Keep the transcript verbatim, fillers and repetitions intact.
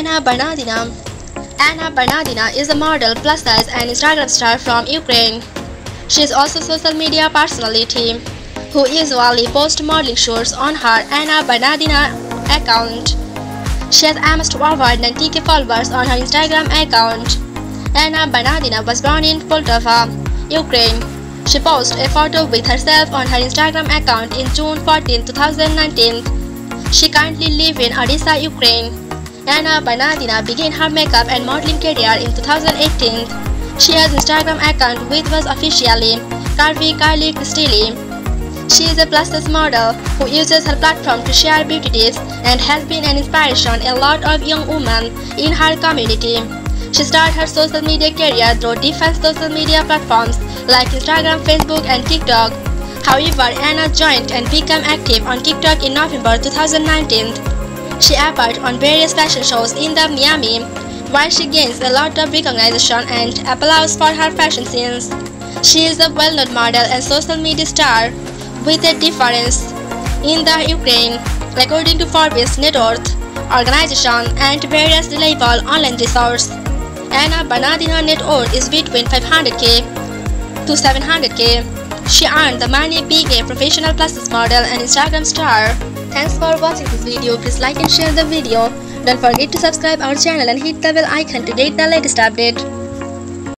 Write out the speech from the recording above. Anna Bernadina. Anna Bernadina is a model, plus size, and Instagram star from Ukraine. She is also social media personality, who usually posts modeling shoots on her Anna Bernadina account. She has amassed over ninety thousand followers on her Instagram account. Anna Bernadina was born in Poltava, Ukraine. She posted a photo with herself on her Instagram account in June fourteenth, two thousand nineteen. She currently lives in Odessa, Ukraine. Anna Bernadina began her makeup and modeling career in two thousand eighteen. She has an Instagram account which was officially Carvi Kylie Steele. She is a plus-size model who uses her platform to share beauty tips and has been an inspiration to a lot of young women in her community. She started her social media career through different social media platforms like Instagram, Facebook, and TikTok. However, Anna joined and became active on TikTok in November two thousand nineteen. She appeared on various fashion shows in the Miami, where she gains a lot of recognition and applause for her fashion scenes. She is a well-known model and social media star with a difference in the Ukraine, according to Forbes Net Worth Organization and various reliable online resources. Anna Bernadina net worth is between five hundred K to seven hundred K. She earned the money being a professional plus-size model and Instagram star. Thanks for watching this video. Please like and share the video. Don't forget to subscribe our channel and hit the bell icon to get the latest update.